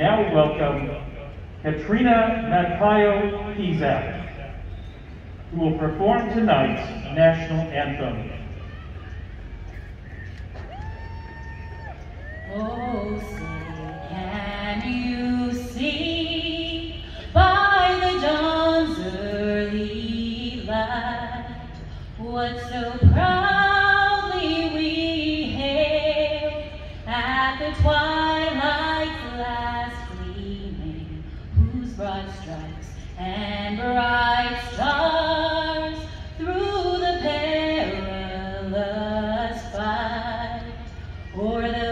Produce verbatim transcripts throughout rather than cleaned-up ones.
Now we welcome Katrina Magpayo Pesek, who will perform tonight's national anthem. Oh, say, can you see by the dawn's early light what so proudly we hailed at the twilight's last gleaming, whose broad stripes and bright stars through the perilous fight o'er the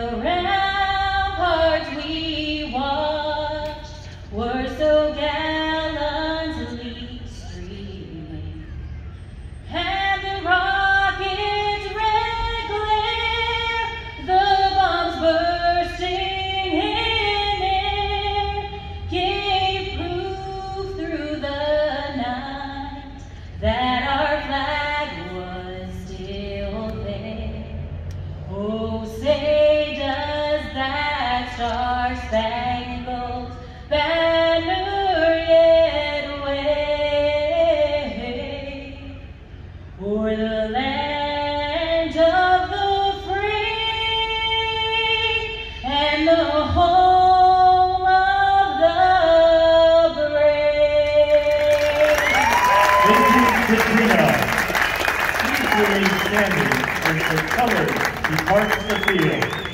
that our flag was still there. Oh, say does that star-spangled banner yet wave o'er the land of the free and the home. Katrina, equally standing as the colors depart the field.